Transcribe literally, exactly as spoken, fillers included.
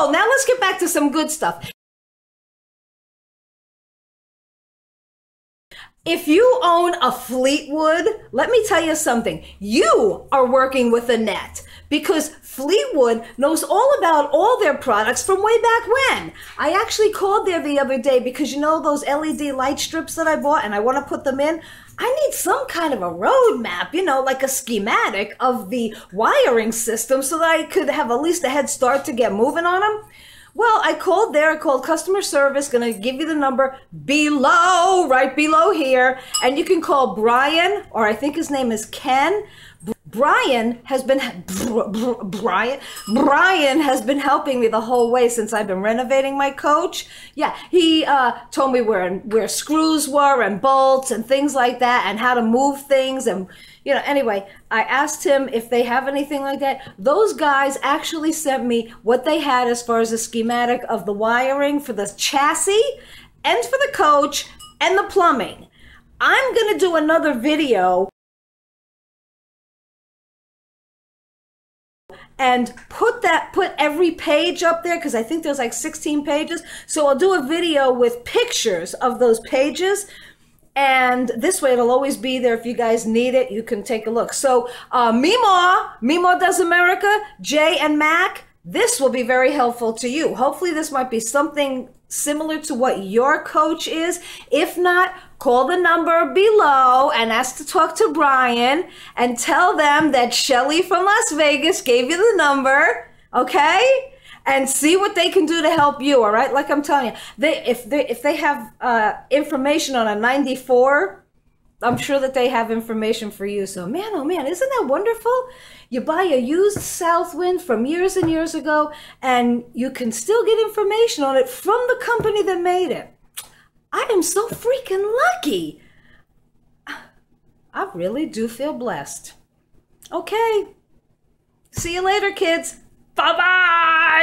Oh, now let's get back to some good stuff. If you own a Fleetwood, let me tell you something. You are working with a net, because Fleetwood knows all about all their products from way back when. I actually called there the other day because, you know, those L E D light strips that I bought and I want to put them in, I need some kind of a roadmap, you know, like a schematic of the wiring system so that I could have at least a head start to get moving on them. Well, I called there, I called customer service, gonna give you the number below, right below here, and you can call Brian, or I think his name is Ken. Brian has been, Brian, Brian has been helping me the whole way since I've been renovating my coach. Yeah, he uh, told me where, where screws were and bolts and things like that, and how to move things. And, you know, anyway, I asked him if they have anything like that. Those guys actually sent me what they had as far as a schematic of the wiring for the chassis and for the coach and the plumbing. I'm going to do another video and put that, put every page up there, because I think there's like sixteen pages. So I'll do a video with pictures of those pages, and this way it'll always be there. If you guys need it, you can take a look. So uh, Meemaw, Meemaw Does America, Jay and Mac, this will be very helpful to you. Hopefully this might be something similar to what your coach is. If not, call the number below and ask to talk to Brian, and tell them that Shelly from Las Vegas gave you the number, okay? And see what they can do to help you, all right? Like I'm telling you, they if they if they have uh, information on a ninety-four, I'm sure that they have information for you. So man, oh man, isn't that wonderful? You buy a used Southwind from years and years ago, and you can still get information on it from the company that made it. I am so freaking lucky. I really do feel blessed. Okay. See you later, kids. Bye-bye.